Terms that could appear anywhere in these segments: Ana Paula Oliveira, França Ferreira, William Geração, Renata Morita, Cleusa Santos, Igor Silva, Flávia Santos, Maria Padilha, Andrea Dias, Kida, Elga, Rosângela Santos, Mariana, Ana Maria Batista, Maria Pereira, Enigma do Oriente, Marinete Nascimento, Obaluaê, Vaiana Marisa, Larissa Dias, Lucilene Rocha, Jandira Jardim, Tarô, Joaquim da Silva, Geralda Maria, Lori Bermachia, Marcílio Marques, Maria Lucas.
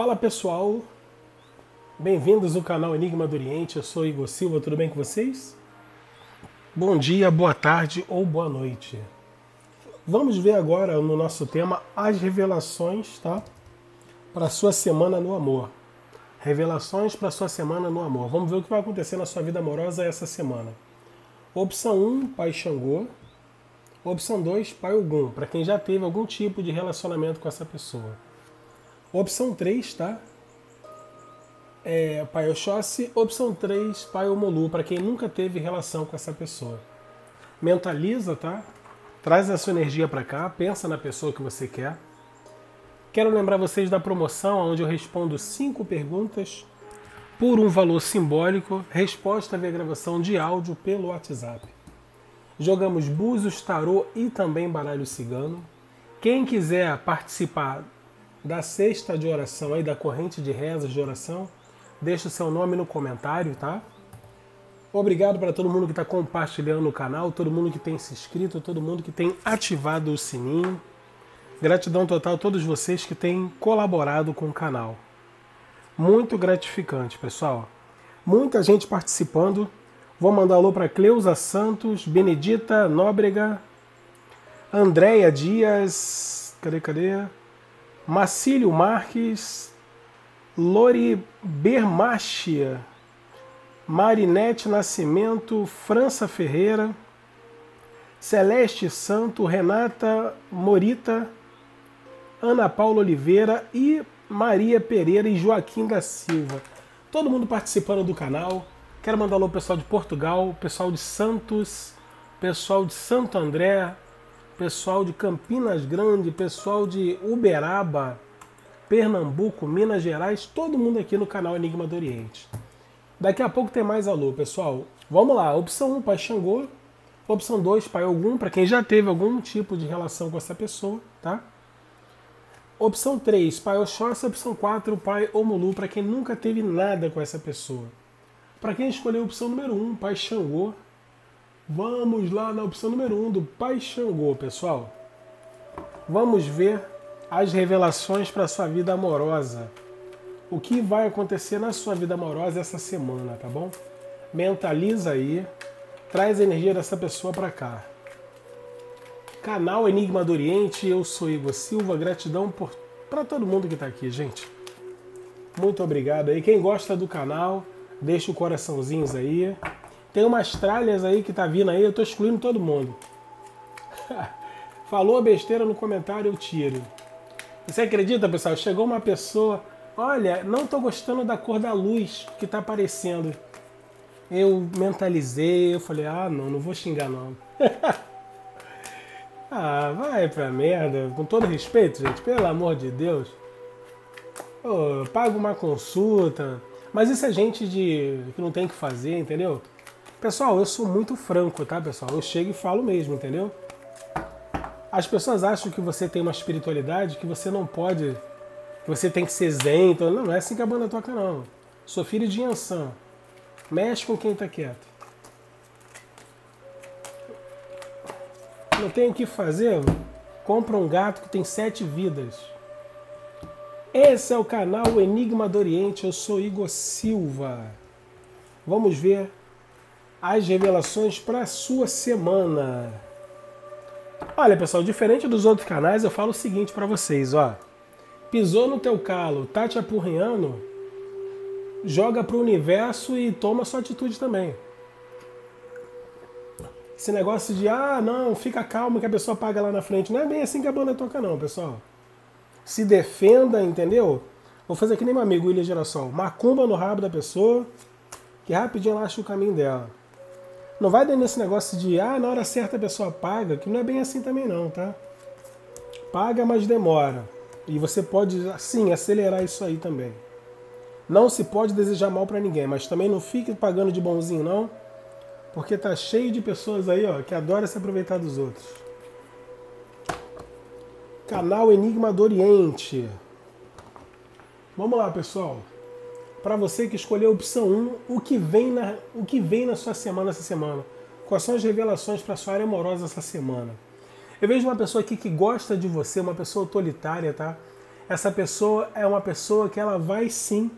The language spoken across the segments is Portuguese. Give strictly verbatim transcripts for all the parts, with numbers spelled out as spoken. Fala pessoal, bem-vindos ao canal Enigma do Oriente, eu sou Igor Silva, tudo bem com vocês? Bom dia, boa tarde ou boa noite. Vamos ver agora no nosso tema as revelações, tá? Para a sua semana no amor. Revelações para a sua semana no amor. Vamos ver o que vai acontecer na sua vida amorosa essa semana. Opção um, Pai Xangô. Opção dois, Pai Ogum, para quem já teve algum tipo de relacionamento com essa pessoa. Opção três, tá? É, Pai Oxóssi. Opção três, Pai Omolu, para quem nunca teve relação com essa pessoa. Mentaliza, tá? Traz a sua energia para cá, pensa na pessoa que você quer. Quero lembrar vocês da promoção, onde eu respondo cinco perguntas por um valor simbólico, resposta via gravação de áudio pelo WhatsApp. Jogamos búzios, tarô e também baralho cigano. Quem quiser participar da cesta de oração, aí, da corrente de rezas de oração, deixa o seu nome no comentário, tá? Obrigado para todo mundo que está compartilhando o canal, todo mundo que tem se inscrito, todo mundo que tem ativado o sininho. Gratidão total a todos vocês que têm colaborado com o canal. Muito gratificante, pessoal. Muita gente participando. Vou mandar alô para Cleusa Santos, Benedita Nóbrega, Andrea Dias, cadê, cadê? Marcílio Marques, Lori Bermachia, Marinete Nascimento, França Ferreira, Celeste Santo, Renata Morita, Ana Paula Oliveira e Maria Pereira e Joaquim da Silva. Todo mundo participando do canal. Quero mandar alô pessoal de Portugal, pessoal de Santos, pessoal de Santo André, pessoal de Campinas Grande, pessoal de Uberaba, Pernambuco, Minas Gerais, todo mundo aqui no canal Enigma do Oriente. Daqui a pouco tem mais alô, pessoal. Vamos lá, opção um, Pai Xangô. Opção dois, Pai Ogum, para quem já teve algum tipo de relação com essa pessoa, tá? Opção três, Pai Oxóssi. Opção quatro, Pai Omolu, para quem nunca teve nada com essa pessoa. Para quem escolheu a opção número um, Pai Xangô, vamos lá na opção número um do Pai Xangô, pessoal. Vamos ver as revelações para a sua vida amorosa. O que vai acontecer na sua vida amorosa essa semana, tá bom? Mentaliza aí, traz a energia dessa pessoa para cá. Canal Enigma do Oriente, eu sou Igor Silva, gratidão por para todo mundo que está aqui, gente. Muito obrigado aí. Quem gosta do canal, deixa o coraçãozinhos aí. Tem umas tralhas aí que tá vindo aí, eu tô excluindo todo mundo. Falou besteira no comentário, eu tiro. Você acredita, pessoal? Chegou uma pessoa, olha, não tô gostando da cor da luz que tá aparecendo. Eu mentalizei, eu falei, ah, não, não vou xingar não. Ah, vai pra merda, com todo respeito, gente, pelo amor de Deus. Oh, paga uma consulta. Mas isso é gente de que não tem o que fazer, entendeu? Pessoal, eu sou muito franco, tá, pessoal? Eu chego e falo mesmo, entendeu? As pessoas acham que você tem uma espiritualidade, que você não pode... que você tem que ser zen, então... Não, não é assim que a banda toca, não. Sou filho de Yansan. Mexe com quem tá quieto. Não tem o que fazer? Compra um gato que tem sete vidas. Esse é o canal Enigma do Oriente, eu sou Igor Silva. Vamos ver as revelações para a sua semana. Olha, pessoal, diferente dos outros canais, eu falo o seguinte para vocês, ó. Pisou no teu calo, tá te apurrinhando, joga pro universo e toma sua atitude também. Esse negócio de, ah, não, fica calmo que a pessoa paga lá na frente. Não é bem assim que a banda toca não, pessoal. Se defenda, entendeu? Vou fazer que nem meu amigo William Geração. Macumba no rabo da pessoa, que rapidinho ela acha o caminho dela. Não vai dando esse negócio de, ah, na hora certa a pessoa paga, que não é bem assim também não, tá? Paga, mas demora. E você pode, assim, acelerar isso aí também. Não se pode desejar mal pra ninguém, mas também não fique pagando de bonzinho não, porque tá cheio de pessoas aí, ó, que adoram se aproveitar dos outros. Canal Enigma do Oriente. Vamos lá, pessoal. Para você que escolheu a opção um, o que vem na, o que vem na sua semana essa semana? Quais são as revelações para sua área amorosa essa semana? Eu vejo uma pessoa aqui que gosta de você, uma pessoa autoritária, tá? essa pessoa é uma pessoa que ela vai sim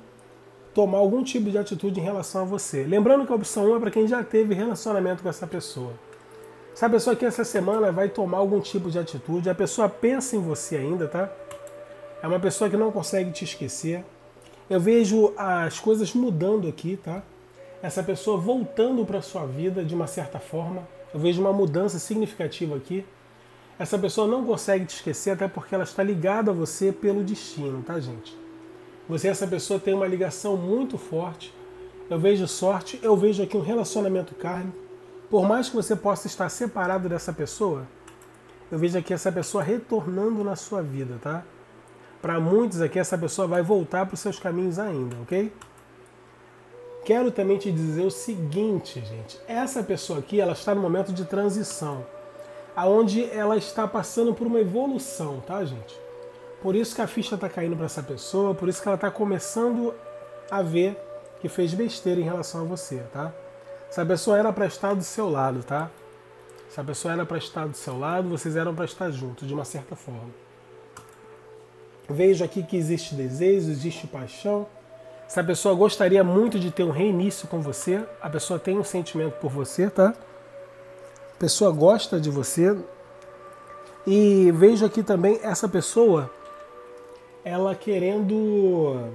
tomar algum tipo de atitude em relação a você. Lembrando que a opção um é para quem já teve relacionamento com essa pessoa. Essa pessoa aqui essa semana vai tomar algum tipo de atitude, a pessoa pensa em você ainda, tá? É uma pessoa que não consegue te esquecer. Eu vejo as coisas mudando aqui, tá? Essa pessoa voltando para sua vida de uma certa forma. Eu vejo uma mudança significativa aqui. Essa pessoa não consegue te esquecer, até porque ela está ligada a você pelo destino, tá, gente? Você e essa pessoa tem uma ligação muito forte. Eu vejo sorte, eu vejo aqui um relacionamento kármico. Por mais que você possa estar separado dessa pessoa, eu vejo aqui essa pessoa retornando na sua vida, tá? Para muitos aqui, essa pessoa vai voltar para os seus caminhos ainda, ok? Quero também te dizer o seguinte, gente. Essa pessoa aqui, ela está no momento de transição, aonde ela está passando por uma evolução, tá, gente? Por isso que a ficha está caindo para essa pessoa, por isso que ela está começando a ver que fez besteira em relação a você, tá? Essa pessoa era para estar do seu lado, tá? Essa pessoa era para estar do seu lado, vocês eram para estar juntos, de uma certa forma. Vejo aqui que existe desejo, existe paixão. Essa pessoa gostaria muito de ter um reinício com você. A pessoa tem um sentimento por você, tá? A pessoa gosta de você. E vejo aqui também essa pessoa, ela querendo...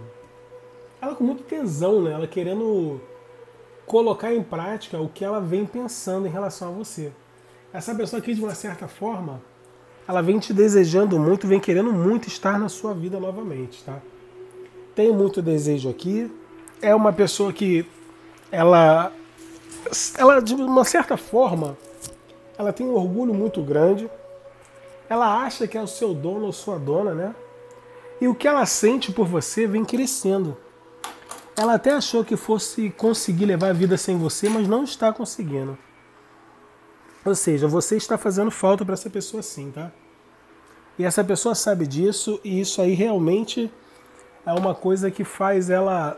Ela com muito tesão, né? Ela querendo... colocar em prática o que ela vem pensando em relação a você. Essa pessoa aqui, de uma certa forma, ela vem te desejando muito, vem querendo muito estar na sua vida novamente, tá? Tem muito desejo aqui. É uma pessoa que, ela, ela de uma certa forma, ela tem um orgulho muito grande. Ela acha que é o seu dono ou sua dona, né? E o que ela sente por você vem crescendo. Ela até achou que fosse conseguir levar a vida sem você, mas não está conseguindo. Ou seja, você está fazendo falta para essa pessoa sim, tá? E essa pessoa sabe disso, e isso aí realmente é uma coisa que faz ela...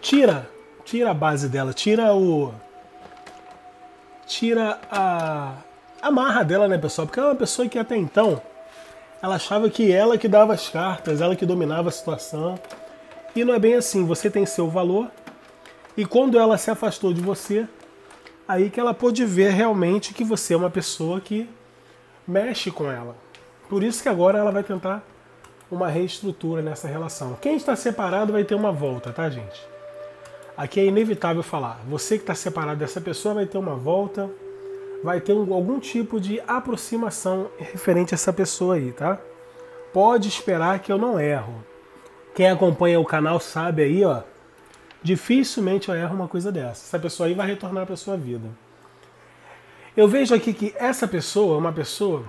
Tira, tira a base dela, tira o... Tira a... a marra dela, né, pessoal? Porque ela é uma pessoa que até então, ela achava que ela que dava as cartas, ela que dominava a situação... E não é bem assim, você tem seu valor, e quando ela se afastou de você, aí que ela pôde ver realmente que você é uma pessoa que mexe com ela. Por isso que agora ela vai tentar uma reestrutura nessa relação. Quem está separado vai ter uma volta, tá, gente? Aqui é inevitável falar, você que está separado dessa pessoa vai ter uma volta, vai ter um, algum tipo de aproximação referente a essa pessoa aí, tá? Pode esperar que eu não erro. Quem acompanha o canal sabe aí, ó, dificilmente eu erro uma coisa dessa. Essa pessoa aí vai retornar para sua vida. Eu vejo aqui que essa pessoa é uma pessoa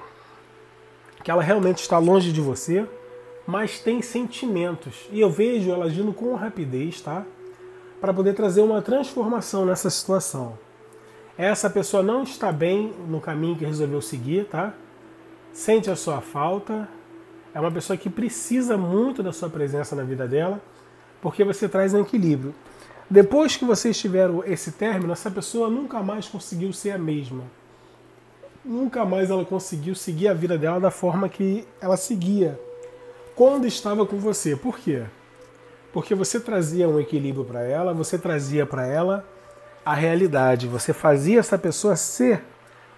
que ela realmente está longe de você, mas tem sentimentos. E eu vejo ela agindo com rapidez, tá? Para poder trazer uma transformação nessa situação. Essa pessoa não está bem no caminho que resolveu seguir, tá? Sente a sua falta. É uma pessoa que precisa muito da sua presença na vida dela, porque você traz um equilíbrio. Depois que vocês tiveram esse término, essa pessoa nunca mais conseguiu ser a mesma. Nunca mais ela conseguiu seguir a vida dela da forma que ela seguia quando estava com você. Por quê? Porque você trazia um equilíbrio para ela, você trazia para ela a realidade. Você fazia essa pessoa ser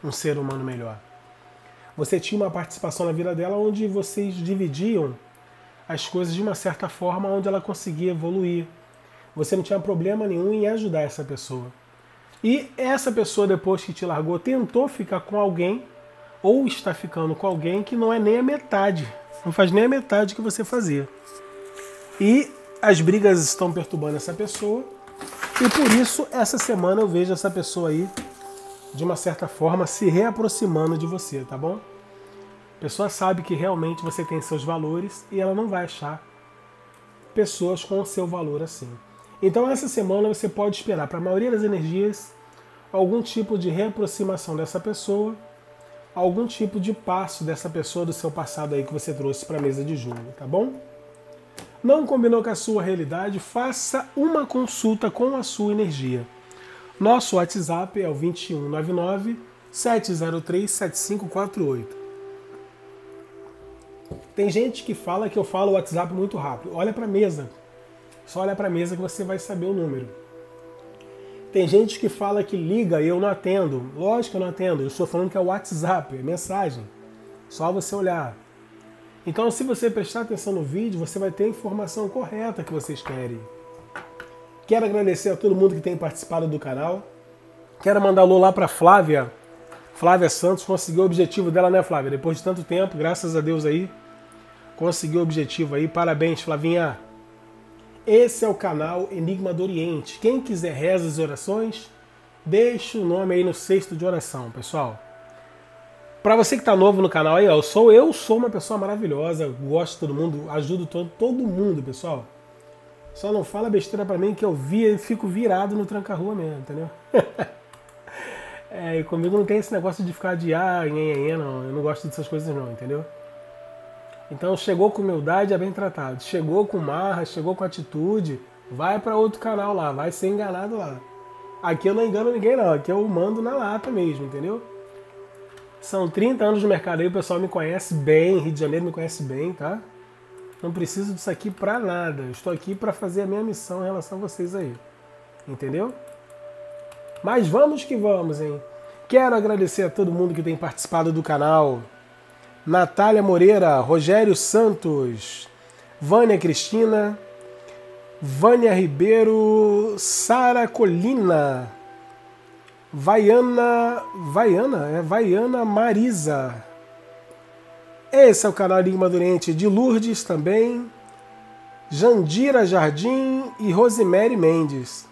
um ser humano melhor. Você tinha uma participação na vida dela onde vocês dividiam as coisas de uma certa forma, onde ela conseguia evoluir. Você não tinha problema nenhum em ajudar essa pessoa. E essa pessoa, depois que te largou, tentou ficar com alguém, ou está ficando com alguém que não é nem a metade, não faz nem a metade que você fazia. E as brigas estão perturbando essa pessoa, e por isso, essa semana eu vejo essa pessoa aí, de uma certa forma, se reaproximando de você, tá bom? A pessoa sabe que realmente você tem seus valores e ela não vai achar pessoas com o seu valor assim. Então, essa semana você pode esperar, para a maioria das energias, algum tipo de reaproximação dessa pessoa, algum tipo de passo dessa pessoa do seu passado aí que você trouxe para a mesa de julho, tá bom? Não combinou com a sua realidade? Faça uma consulta com a sua energia. Nosso WhatsApp é o dois um nove nove, sete zero três, sete cinco quatro oito. Tem gente que fala que eu falo o WhatsApp muito rápido. Olha para a mesa. Só olha para a mesa que você vai saber o número. Tem gente que fala que liga e eu não atendo. Lógico que eu não atendo. Eu estou falando que é o WhatsApp, é mensagem. Só você olhar. Então, se você prestar atenção no vídeo, você vai ter a informação correta que vocês querem. Quero agradecer a todo mundo que tem participado do canal. Quero mandar alô lá para Flávia. Flávia Santos conseguiu o objetivo dela, né, Flávia? Depois de tanto tempo, graças a Deus aí, conseguiu o objetivo aí. Parabéns, Flavinha. Esse é o canal Enigma do Oriente. Quem quiser rezas e orações, deixa o nome aí no cesto de oração, pessoal. Para você que está novo no canal aí, ó, eu sou, eu sou uma pessoa maravilhosa, gosto de todo mundo, ajudo todo, todo mundo, pessoal. Só não fala besteira para mim que eu via, fico virado no tranca-rua mesmo, entendeu? É, e comigo não tem esse negócio de ficar de ah, nhe, nhe, não, eu não gosto dessas coisas não, entendeu? Então chegou com humildade, é bem tratado. Chegou com marra, chegou com atitude, vai para outro canal lá, vai ser enganado lá. Aqui eu não engano ninguém não, aqui eu mando na lata mesmo, entendeu? São trinta anos de mercado aí, o pessoal me conhece bem, Rio de Janeiro me conhece bem, tá? Não preciso disso aqui pra nada. Eu estou aqui pra fazer a minha missão em relação a vocês aí. Entendeu? Mas vamos que vamos, hein? Quero agradecer a todo mundo que tem participado do canal. Natália Moreira, Rogério Santos, Vânia Cristina, Vânia Ribeiro, Sara Colina, Vaiana, Vaiana, é Vaiana Marisa. Esse é o canal Enigma do Oriente, de Lourdes também, Jandira Jardim e Rosemary Mendes.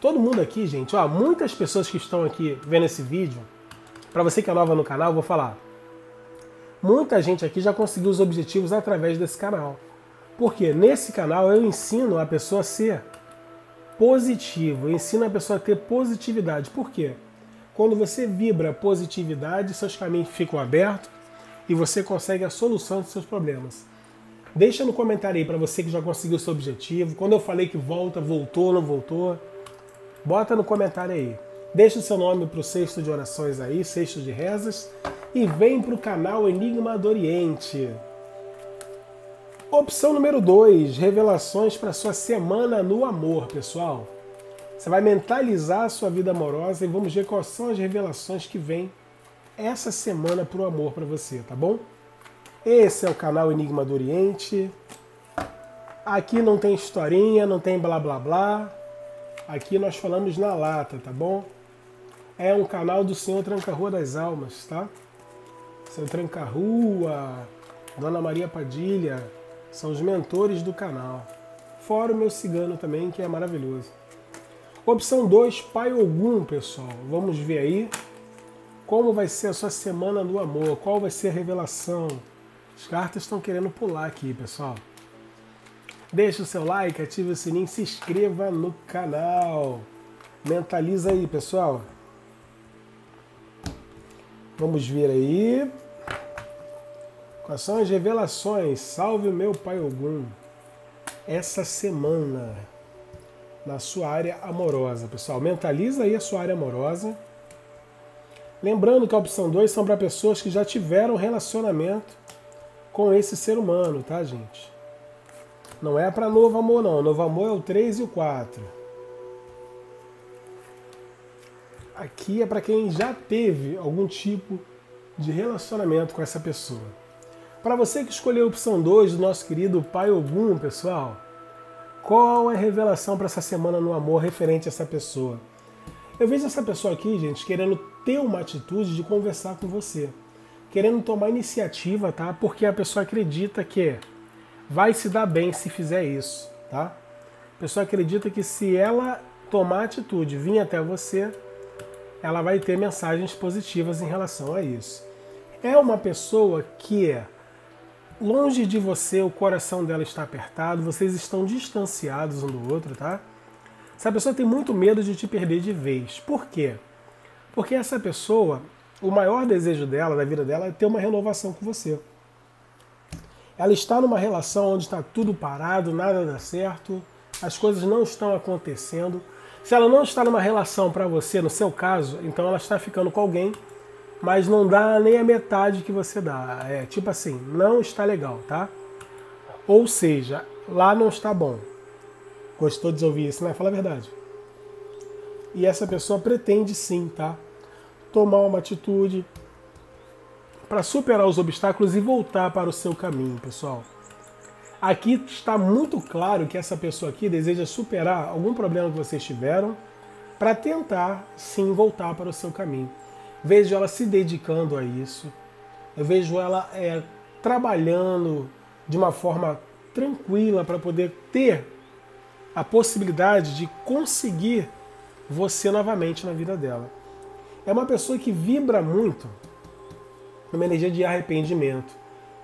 Todo mundo aqui, gente, ó, muitas pessoas que estão aqui vendo esse vídeo, para você que é nova no canal, eu vou falar. Muita gente aqui já conseguiu os objetivos através desse canal. Porque nesse canal eu ensino a pessoa a ser positivo, eu ensino a pessoa a ter positividade. Por quê? Quando você vibra positividade, seus caminhos ficam abertos, e você consegue a solução dos seus problemas. Deixa no comentário aí para você que já conseguiu seu objetivo. Quando eu falei que volta, voltou, não voltou. Bota no comentário aí. Deixa o seu nome para o cesto de orações aí, cesto de rezas. E vem para o canal Enigma do Oriente. Opção número dois. Revelações para sua semana no amor, pessoal. Você vai mentalizar a sua vida amorosa e vamos ver quais são as revelações que vêm essa semana pro amor pra você, tá bom? Esse é o canal Enigma do Oriente. Aqui não tem historinha, não tem blá blá blá. Aqui nós falamos na lata, tá bom? É um canal do Senhor Tranca-Rua das Almas, tá? Seu Tranca-Rua, Dona Maria Padilha, são os mentores do canal. Fora o meu cigano também, que é maravilhoso. Opção dois, Pai Ogum, pessoal. Vamos ver aí. Como vai ser a sua semana no amor? Qual vai ser a revelação? As cartas estão querendo pular aqui, pessoal. Deixa o seu like, ative o sininho, se inscreva no canal. Mentaliza aí, pessoal. Vamos ver aí. Quais são as revelações? Salve meu Pai Ogum. Essa semana, na sua área amorosa, pessoal. Mentaliza aí a sua área amorosa. Lembrando que a opção dois são para pessoas que já tiveram relacionamento com esse ser humano, tá, gente? Não é para novo amor, não. Novo amor é o três e o quatro. Aqui é para quem já teve algum tipo de relacionamento com essa pessoa. Para você que escolheu a opção dois do nosso querido Pai Ogum, pessoal, qual é a revelação para essa semana no amor referente a essa pessoa? Eu vejo essa pessoa aqui, gente, querendo ter uma atitude de conversar com você. Querendo tomar iniciativa, tá? Porque a pessoa acredita que vai se dar bem se fizer isso, tá? A pessoa acredita que se ela tomar atitude, vir até você, ela vai ter mensagens positivas em relação a isso. É uma pessoa que, longe de você, o coração dela está apertado, vocês estão distanciados um do outro, tá? Essa pessoa tem muito medo de te perder de vez. Por quê? Porque essa pessoa, o maior desejo dela, da vida dela, é ter uma renovação com você. Ela está numa relação onde está tudo parado, nada dá certo, as coisas não estão acontecendo. Se ela não está numa relação para você, no seu caso, então ela está ficando com alguém mas não dá nem a metade que você dá. É tipo assim, não está legal, tá? Ou seja, lá não está bom. Gostou de ouvir isso, né? Fala a verdade. E essa pessoa pretende sim, tá? Tomar uma atitude para superar os obstáculos e voltar para o seu caminho, pessoal. Aqui está muito claro que essa pessoa aqui deseja superar algum problema que vocês tiveram para tentar, sim, voltar para o seu caminho. Vejo ela se dedicando a isso. Eu vejo ela é, trabalhando de uma forma tranquila para poder ter a possibilidade de conseguir você novamente na vida dela. É uma pessoa que vibra muito numa energia de arrependimento,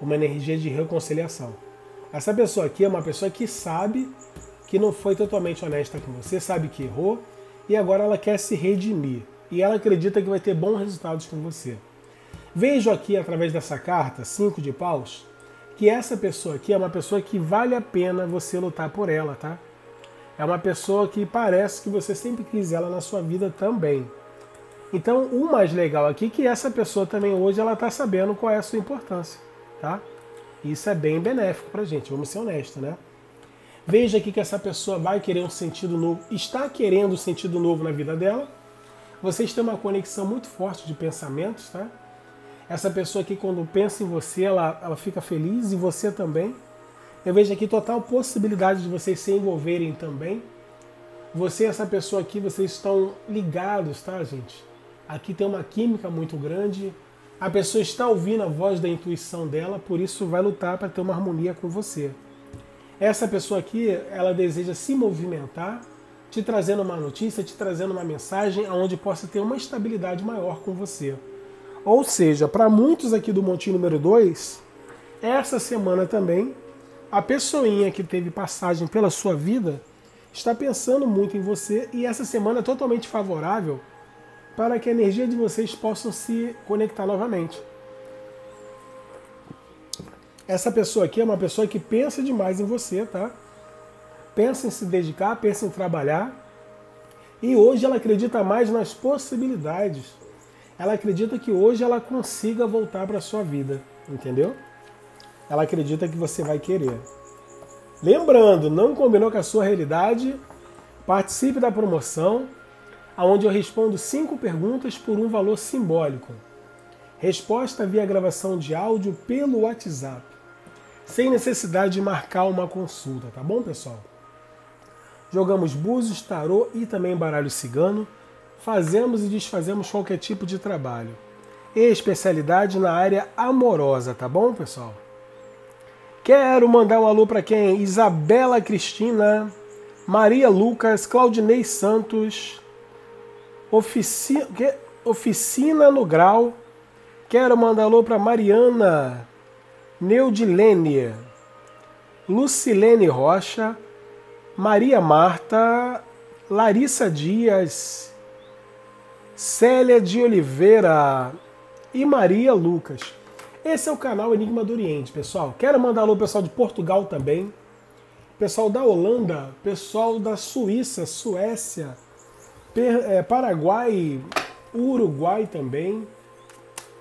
uma energia de reconciliação. Essa pessoa aqui é uma pessoa que sabe que não foi totalmente honesta com você, sabe que errou, e agora ela quer se redimir. E ela acredita que vai ter bons resultados com você. Vejo aqui, através dessa carta, cinco de paus, que essa pessoa aqui é uma pessoa que vale a pena você lutar por ela, tá? É uma pessoa que parece que você sempre quis ela na sua vida também. Então, o mais legal aqui é que essa pessoa também hoje ela tá sabendo qual é a sua importância, tá? Isso é bem benéfico pra gente, vamos ser honestos, né? Veja aqui que essa pessoa vai querer um sentido novo, está querendo um sentido novo na vida dela. Vocês têm uma conexão muito forte de pensamentos, tá? Essa pessoa aqui, quando pensa em você, ela, ela fica feliz, e você também. Eu vejo aqui total possibilidade de vocês se envolverem também. Você e essa pessoa aqui, vocês estão ligados, tá, gente? Aqui tem uma química muito grande. A pessoa está ouvindo a voz da intuição dela, por isso vai lutar para ter uma harmonia com você. Essa pessoa aqui, ela deseja se movimentar, te trazendo uma notícia, te trazendo uma mensagem onde possa ter uma estabilidade maior com você. Ou seja, para muitos aqui do montinho número dois, essa semana também, a pessoinha que teve passagem pela sua vida está pensando muito em você, e essa semana é totalmente favorável para que a energia de vocês possam se conectar novamente. Essa pessoa aqui é uma pessoa que pensa demais em você, tá? Pensa em se dedicar, pensa em trabalhar. E hoje ela acredita mais nas possibilidades. Ela acredita que hoje ela consiga voltar para a sua vida, entendeu? Ela acredita que você vai querer. Lembrando, não combinou com a sua realidade? Participe da promoção, onde eu respondo cinco perguntas por um valor simbólico. Resposta via gravação de áudio pelo WhatsApp, sem necessidade de marcar uma consulta, tá bom, pessoal? Jogamos búzios, tarô e também baralho cigano. Fazemos e desfazemos qualquer tipo de trabalho. E especialidade na área amorosa, tá bom, pessoal? Quero mandar um alô para quem? Isabela Cristina, Maria Lucas, Claudinei Santos, Oficina, Oficina no Grau. Quero mandar alô para Mariana, Neudilene, Lucilene Rocha, Maria Marta, Larissa Dias, Célia de Oliveira e Maria Lucas. Esse é o canal Enigma do Oriente, pessoal. Quero mandar alô pessoal de Portugal também, pessoal da Holanda, pessoal da Suíça, Suécia, Paraguai, Uruguai também.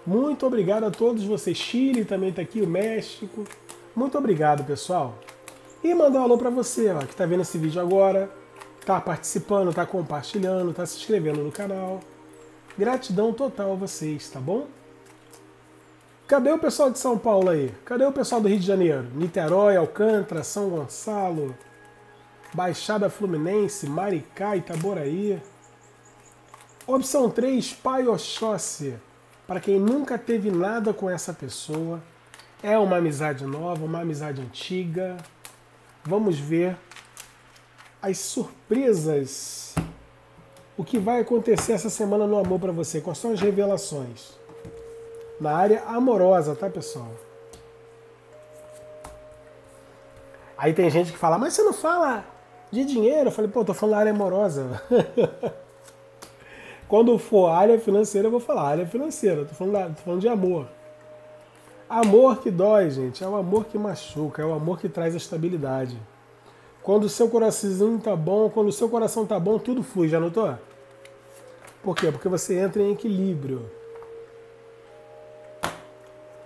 Muito obrigado a todos vocês. Chile também está aqui, o México. Muito obrigado, pessoal. E mandar um alô para você, ó, que está vendo esse vídeo agora, está participando, está compartilhando, está se inscrevendo no canal. Gratidão total a vocês, tá bom? Cadê o pessoal de São Paulo aí? Cadê o pessoal do Rio de Janeiro? Niterói, Alcântara, São Gonçalo, Baixada Fluminense, Maricá, Itaboraí. Opção três, Pai Oxóssi. Para quem nunca teve nada com essa pessoa, é uma amizade nova, uma amizade antiga. Vamos ver as surpresas, o que vai acontecer essa semana no amor para você. Quais são as revelações na área amorosa, tá, pessoal? Aí tem gente que fala, mas você não fala de dinheiro? Eu falei, pô, tô falando da área amorosa. Quando for área financeira, eu vou falar área financeira. Tô falando, tô falando de amor. Amor que dói, gente. É o amor que machuca. É o amor que traz a estabilidade. Quando o seu coraçãozinho tá bom, quando o seu coração tá bom, tudo flui. Já notou? Por quê? Porque você entra em equilíbrio.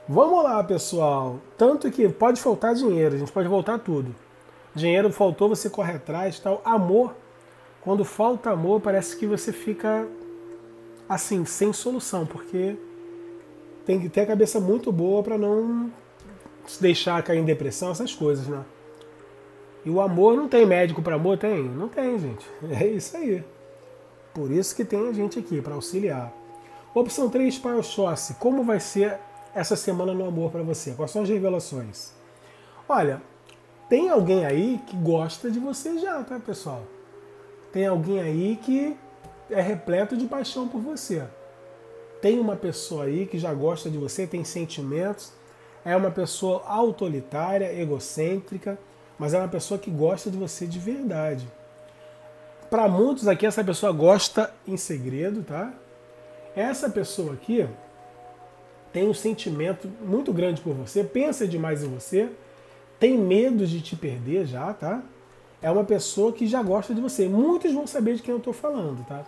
Vamos lá, pessoal. Tanto que pode faltar dinheiro, a gente pode voltar tudo. Dinheiro faltou, você corre atrás, tal. Amor. Quando falta amor, parece que você fica assim, sem solução, porque tem que ter a cabeça muito boa para não se deixar cair em depressão, essas coisas, né? E o amor não tem médico para amor? Tem? Não tem, gente. É isso aí. Por isso que tem a gente aqui, para auxiliar. Opção três, para o Oxóssi. Como vai ser essa semana no amor para você? Quais são as revelações? Olha, tem alguém aí que gosta de você já, tá, pessoal? Tem alguém aí que é repleto de paixão por você. Tem uma pessoa aí que já gosta de você, tem sentimentos, é uma pessoa autoritária, egocêntrica, mas é uma pessoa que gosta de você de verdade. Para muitos aqui, essa pessoa gosta em segredo, tá? Essa pessoa aqui tem um sentimento muito grande por você, pensa demais em você, tem medo de te perder já, tá? É uma pessoa que já gosta de você. Muitos vão saber de quem eu estou falando, tá?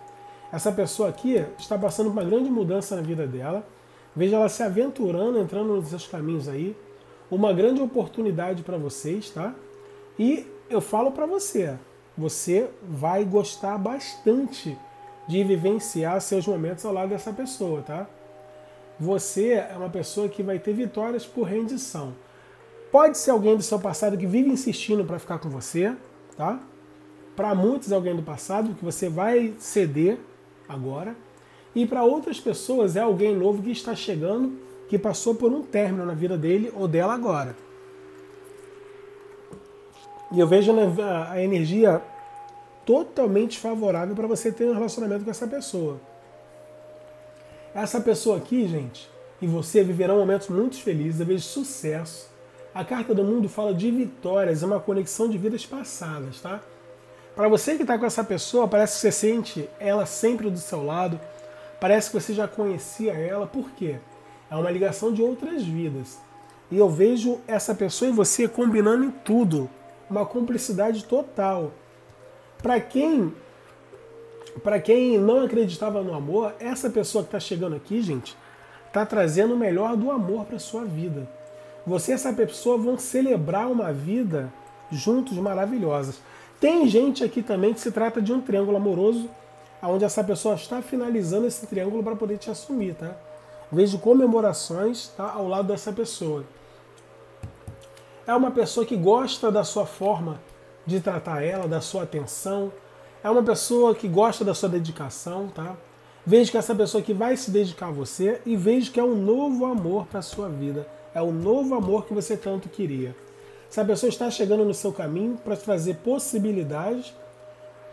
Essa pessoa aqui está passando por uma grande mudança na vida dela. Veja ela se aventurando, entrando nos seus caminhos aí. Uma grande oportunidade para vocês, tá? E eu falo para você, você vai gostar bastante de vivenciar seus momentos ao lado dessa pessoa, tá? Você é uma pessoa que vai ter vitórias por rendição. Pode ser alguém do seu passado que vive insistindo para ficar com você, tá? Para muitos é alguém do passado que você vai ceder agora. E para outras pessoas é alguém novo que está chegando, que passou por um término na vida dele ou dela agora. E eu vejo a energia totalmente favorável para você ter um relacionamento com essa pessoa. Essa pessoa aqui, gente, e você viverão momentos muito felizes, eu vejo sucesso. A Carta do Mundo fala de vitórias, é uma conexão de vidas passadas, tá? Para você que está com essa pessoa, parece que você sente ela sempre do seu lado, parece que você já conhecia ela, por quê? É uma ligação de outras vidas. E eu vejo essa pessoa e você combinando em tudo, uma cumplicidade total. Para quem, para quem não acreditava no amor, essa pessoa que está chegando aqui, gente, está trazendo o melhor do amor para sua vida. Você e essa pessoa vão celebrar uma vida juntos maravilhosas. Tem gente aqui também que se trata de um triângulo amoroso, onde essa pessoa está finalizando esse triângulo para poder te assumir, tá? Vejo comemorações, tá, ao lado dessa pessoa. É uma pessoa que gosta da sua forma de tratar ela, da sua atenção. É uma pessoa que gosta da sua dedicação, tá? Vejo que essa pessoa que vai se dedicar a você e vejo que é um novo amor para a sua vida. É o novo amor que você tanto queria. Essa pessoa está chegando no seu caminho para te trazer possibilidades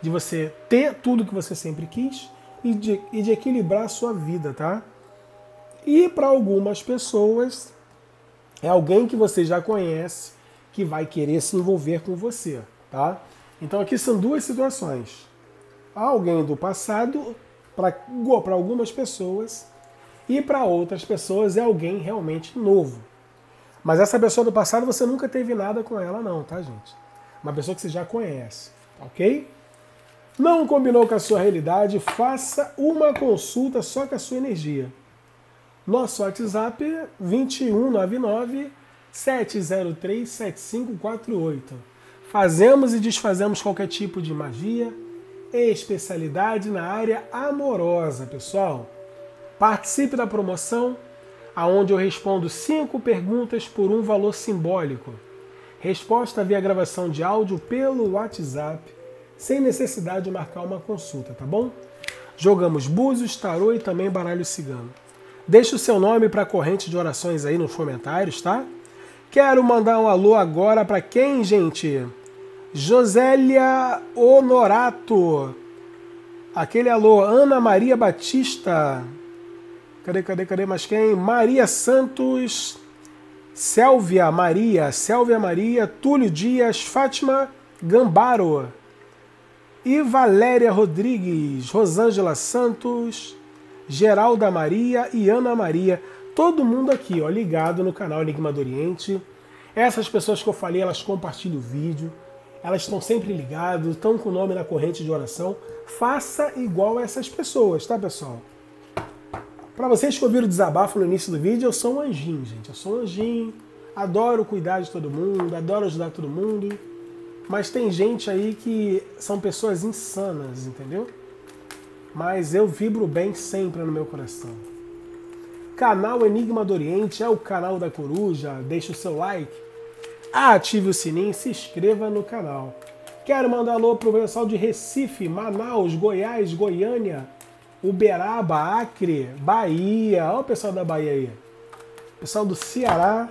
de você ter tudo que você sempre quis e de, e de equilibrar a sua vida, tá? E para algumas pessoas, é alguém que você já conhece que vai querer se envolver com você, tá? Então aqui são duas situações. Alguém do passado, para algumas pessoas, e para outras pessoas é alguém realmente novo. Mas essa pessoa do passado, você nunca teve nada com ela não, tá, gente? Uma pessoa que você já conhece, ok? Não combinou com a sua realidade? Faça uma consulta só com a sua energia. Nosso WhatsApp é dois um nove nove, sete zero três, sete cinco quatro oito. Fazemos e desfazemos qualquer tipo de magia, especialidade na área amorosa, pessoal. Participe da promoção, aonde eu respondo cinco perguntas por um valor simbólico. Resposta via gravação de áudio pelo WhatsApp, sem necessidade de marcar uma consulta, tá bom? Jogamos búzios, tarô e também baralho cigano. Deixe o seu nome para a corrente de orações aí nos comentários, tá? Quero mandar um alô agora para quem, gente? Josélia Honorato. Aquele alô. Ana Maria Batista. Cadê, cadê, cadê mais quem? Maria Santos, Sélvia Maria, Sélvia Maria, Túlio Dias, Fátima Gambaro e Valéria Rodrigues, Rosângela Santos, Geralda Maria e Ana Maria. Todo mundo aqui, ó, ligado no canal Enigma do Oriente. Essas pessoas que eu falei, elas compartilham o vídeo, elas estão sempre ligadas, estão com o nome na corrente de oração. Faça igual a essas pessoas, tá, pessoal? Para vocês que ouviram o desabafo no início do vídeo, eu sou um anjinho, gente. Eu sou um anjinho, adoro cuidar de todo mundo, adoro ajudar todo mundo. Mas tem gente aí que são pessoas insanas, entendeu? Mas eu vibro bem sempre no meu coração. Canal Enigma do Oriente é o canal da coruja. Deixe o seu like, ative o sininho e se inscreva no canal. Quero mandar alô pro pessoal de Recife, Manaus, Goiás, Goiânia, Uberaba, Acre, Bahia. Olha o pessoal da Bahia aí. Pessoal do Ceará,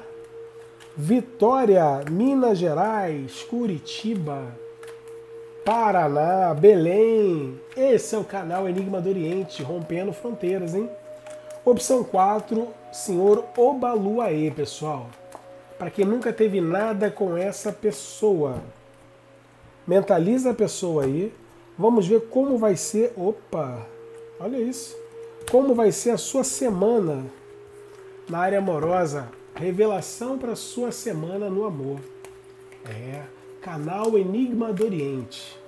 Vitória, Minas Gerais, Curitiba, Paraná, Belém. Esse é o canal Enigma do Oriente, rompendo fronteiras, hein? Opção quatro, senhor Obaluaê, pessoal. Para quem nunca teve nada com essa pessoa, mentaliza a pessoa aí. Vamos ver como vai ser... Opa! Olha isso. Como vai ser a sua semana na área amorosa. Revelação para sua semana no amor. É, canal Enigma do Oriente.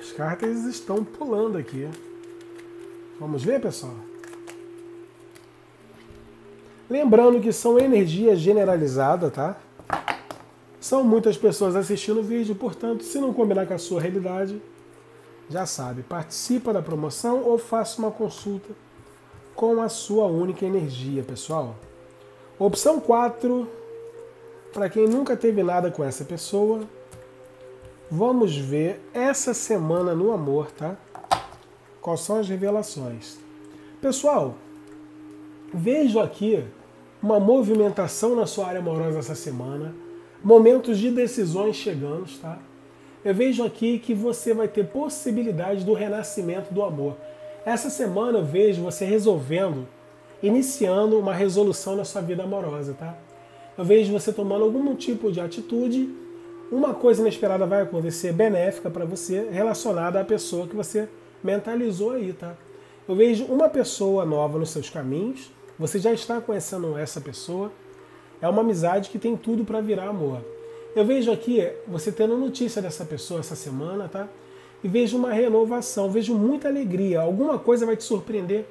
As cartas estão pulando aqui. Vamos ver, pessoal? Lembrando que são energia generalizada, tá? São muitas pessoas assistindo o vídeo, portanto, se não combinar com a sua realidade, já sabe, participa da promoção ou faça uma consulta com a sua única energia, pessoal. Opção quatro, para quem nunca teve nada com essa pessoa, vamos ver essa semana no amor, tá? Quais são as revelações? Pessoal, vejo aqui uma movimentação na sua área amorosa essa semana, momentos de decisões chegando, tá? Eu vejo aqui que você vai ter possibilidade do renascimento do amor. Essa semana eu vejo você resolvendo, iniciando uma resolução na sua vida amorosa, tá? Eu vejo você tomando algum tipo de atitude, uma coisa inesperada vai acontecer, benéfica para você, relacionada à pessoa que você mentalizou aí, tá? Eu vejo uma pessoa nova nos seus caminhos, você já está conhecendo essa pessoa, é uma amizade que tem tudo para virar amor. Eu vejo aqui você tendo notícia dessa pessoa essa semana, tá? E vejo uma renovação, vejo muita alegria. Alguma coisa vai te surpreender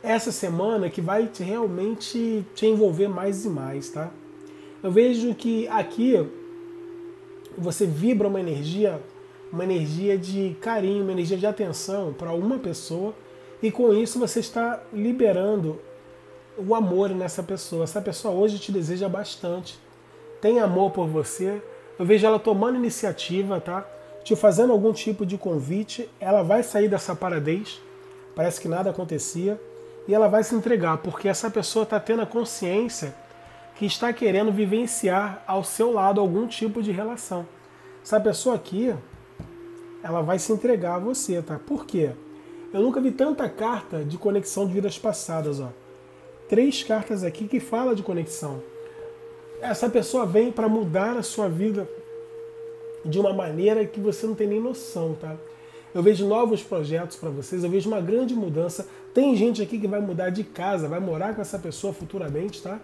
essa semana que vai te realmente te envolver mais e mais, tá? Eu vejo que aqui você vibra uma energia, uma energia de carinho, uma energia de atenção para uma pessoa e com isso você está liberando o amor nessa pessoa. Essa pessoa hoje te deseja bastante, tem amor por você. Eu vejo ela tomando iniciativa, tá? Te fazendo algum tipo de convite, ela vai sair dessa paradez, parece que nada acontecia, e ela vai se entregar, porque essa pessoa está tendo a consciência que está querendo vivenciar ao seu lado algum tipo de relação. Essa pessoa aqui, ela vai se entregar a você, tá? Por quê? Eu nunca vi tanta carta de conexão de vidas passadas, ó. Três cartas aqui que falam de conexão. Essa pessoa vem para mudar a sua vida de uma maneira que você não tem nem noção, tá? Eu vejo novos projetos para vocês, eu vejo uma grande mudança. Tem gente aqui que vai mudar de casa, vai morar com essa pessoa futuramente, tá?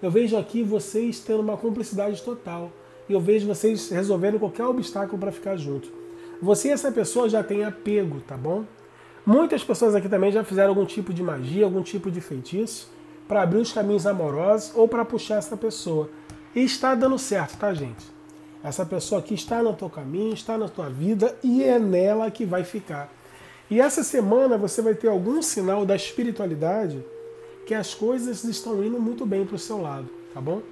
Eu vejo aqui vocês tendo uma cumplicidade total. E eu vejo vocês resolvendo qualquer obstáculo para ficar junto. Você e essa pessoa já têm apego, tá bom? Muitas pessoas aqui também já fizeram algum tipo de magia, algum tipo de feitiço, para abrir os caminhos amorosos ou para puxar essa pessoa. E está dando certo, tá, gente? Essa pessoa aqui está no teu caminho, está na tua vida e é nela que vai ficar. E essa semana você vai ter algum sinal da espiritualidade que as coisas estão indo muito bem para o seu lado, tá bom?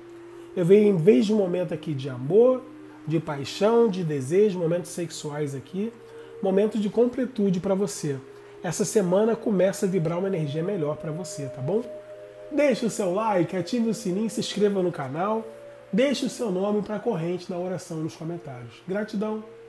Eu vejo um momento aqui de amor, de paixão, de desejo, momentos sexuais aqui, momento de completude para você. Essa semana começa a vibrar uma energia melhor para você, tá bom? Deixe o seu like, ative o sininho, se inscreva no canal. Deixe o seu nome para a corrente da oração nos comentários. Gratidão!